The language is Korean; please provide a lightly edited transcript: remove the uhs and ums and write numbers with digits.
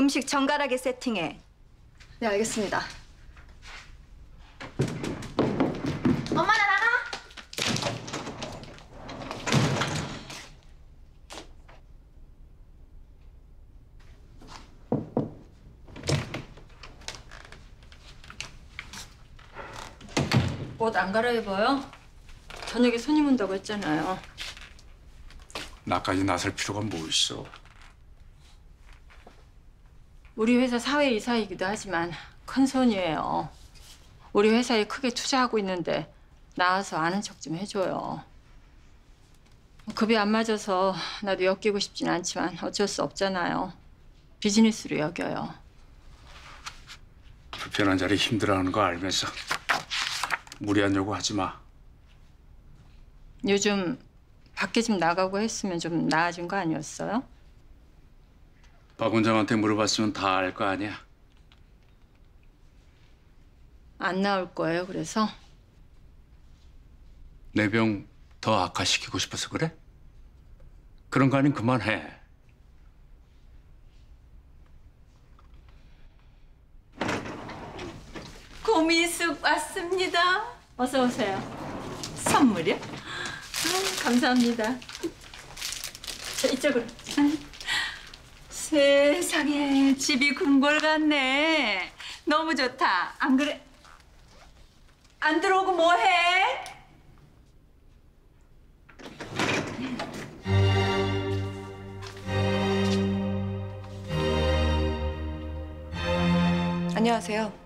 음식 정갈하게 세팅해. 네, 알겠습니다. 엄마, 나 나가! 옷 안 갈아입어요? 저녁에 손님 온다고 했잖아요. 나까지 나설 필요가 뭐 있어? 우리 회사 사회이사이기도 하지만 큰 손이에요. 우리 회사에 크게 투자하고 있는데 나와서 아는 척 좀 해줘요. 급이 안 맞아서 나도 엮이고 싶진 않지만 어쩔 수 없잖아요. 비즈니스로 여겨요. 불편한 자리 힘들어하는 거 알면서 무리한 요구 하지 마. 요즘 밖에 좀 나가고 했으면 좀 나아진 거 아니었어요? 박 원장한테 물어봤으면 다 알 거 아니야. 안 나올 거예요, 그래서? 내 병 더 악화시키고 싶어서 그래? 그런 거 아닌 그만해. 고미숙 왔습니다. 어서 오세요. 선물이요? 감사합니다. 자, 이쪽으로. 세상에, 집이 궁궐 같네. 너무 좋다. 안 그래? 안 들어오고 뭐해? 안녕하세요.